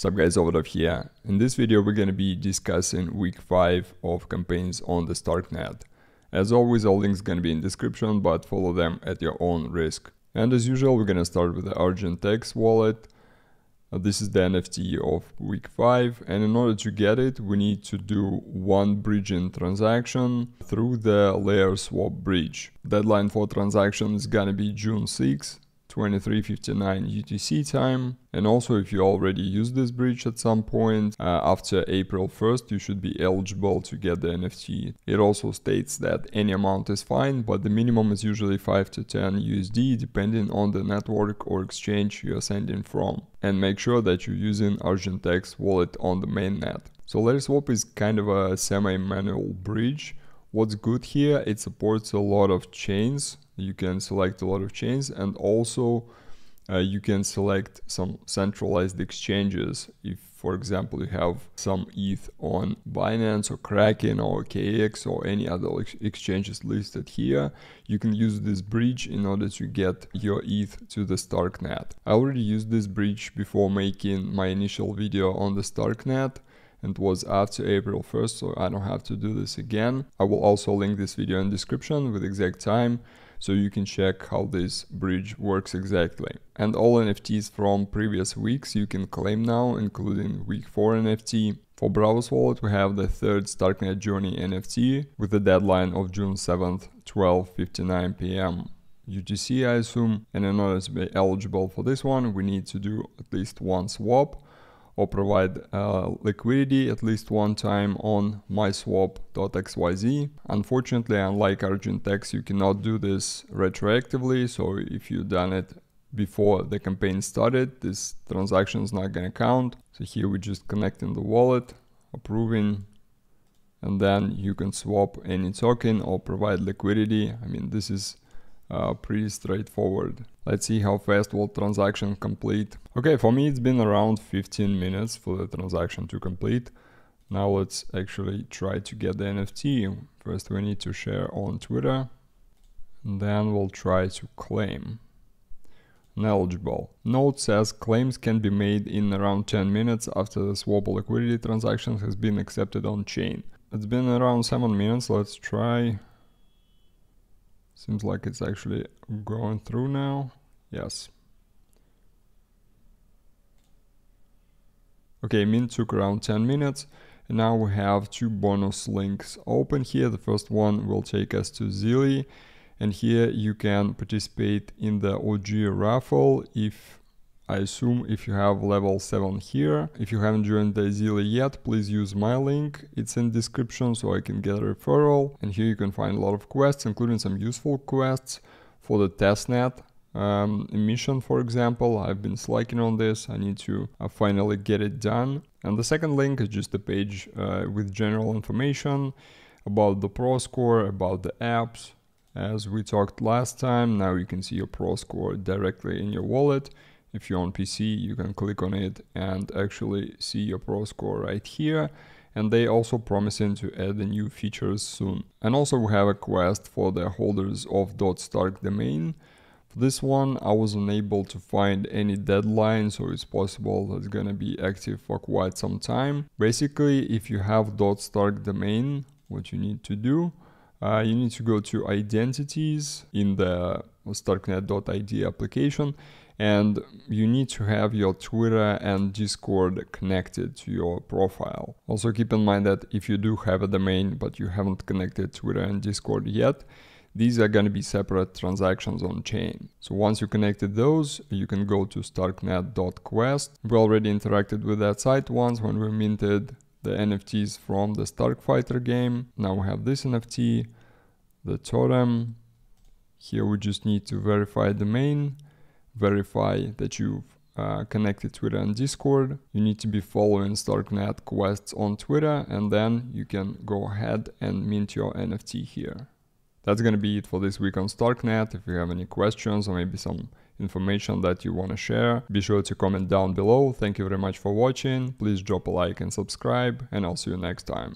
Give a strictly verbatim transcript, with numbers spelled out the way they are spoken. Sup guys, Ovodoff here. In this video we're gonna be discussing week five of campaigns on the Starknet. As always, all links gonna be in description, but follow them at your own risk. And as usual, we're gonna start with the ArgentX wallet. This is the N F T of week five, and in order to get it, we need to do one bridging transaction through the Layerswap bridge. Deadline for transaction is gonna be June sixth. twenty-three fifty-nine U T C time. And also, if you already used this bridge at some point uh, after April first, you should be eligible to get the N F T. It also states that any amount is fine, but the minimum is usually five to ten U S D depending on the network or exchange you are sending from. And make sure that you're using ArgentX wallet on the mainnet. So Layerswap is kind of a semi-manual bridge. What's good here, it supports a lot of chains. You can select a lot of chains, and also uh, you can select some centralized exchanges. If, for example, you have some E T H on Binance or Kraken or K X or any other ex exchanges listed here, you can use this bridge in order to get your E T H to the Starknet. I already used this bridge before making my initial video on the Starknet, and it was after April first, so I don't have to do this again. I will also link this video in description with exact time, so you can check how this bridge works exactly. And all N F Ts from previous weeks you can claim now, including week four N F T. For Braavos wallet we have the third Starknet Journey N F T with the deadline of June seventh, twelve fifty-nine p m U T C, I assume. And in order to be eligible for this one, we need to do at least one swap or provide uh, liquidity at least one time on myswap dot X Y Z. Unfortunately, unlike ArgentX, you cannot do this retroactively, so if you've done it before the campaign started, this transaction is not gonna count. So here we're just connecting the wallet, approving, and then you can swap any token or provide liquidity. I mean, this is Uh, pretty straightforward. Let's see how fast will transaction complete. Okay, for me it's been around fifteen minutes for the transaction to complete. Now let's actually try to get the N F T. First we need to share on Twitter, and then we'll try to claim. Eligible. Note says claims can be made in around ten minutes after the swap or liquidity transaction has been accepted on chain. It's been around seven minutes, let's try. Seems like it's actually going through now. Yes. Okay, mint took around ten minutes. And now we have two bonus links open here. The first one will take us to Zealy. And here you can participate in the O G raffle if, I assume, if you have level seven here. If you haven't joined the Zealy yet, please use my link. It's in description, so I can get a referral. And here you can find a lot of quests, including some useful quests for the testnet um, emission, for example. I've been slacking on this. I need to uh, finally get it done. And the second link is just a page uh, with general information about the pro score, about the apps. As we talked last time, now you can see your pro score directly in your wallet. If you're on P C, you can click on it and actually see your pro score right here. And they also promising to add the new features soon. And also we have a quest for the holders of .stark domain. For this one, I was unable to find any deadline, so it's possible that it's gonna be active for quite some time. Basically, if you have .stark domain, what you need to do, uh, you need to go to identities in the Starknet dot I D application, and you need to have your Twitter and Discord connected to your profile. Also keep in mind that if you do have a domain but you haven't connected Twitter and Discord yet, these are going to be separate transactions on chain. So once you connected those, you can go to Starknet dot quest. We already interacted with that site once when we minted the N F Ts from the Starkfighter game. Now we have this N F T, the Totem. Here we just need to verify domain, verify that you've uh, connected Twitter and Discord. You need to be following Starknet quests on Twitter, and then you can go ahead and mint your N F T here. That's gonna be it for this week on Starknet. If you have any questions or maybe some information that you wanna share, be sure to comment down below. Thank you very much for watching. Please drop a like and subscribe, and I'll see you next time.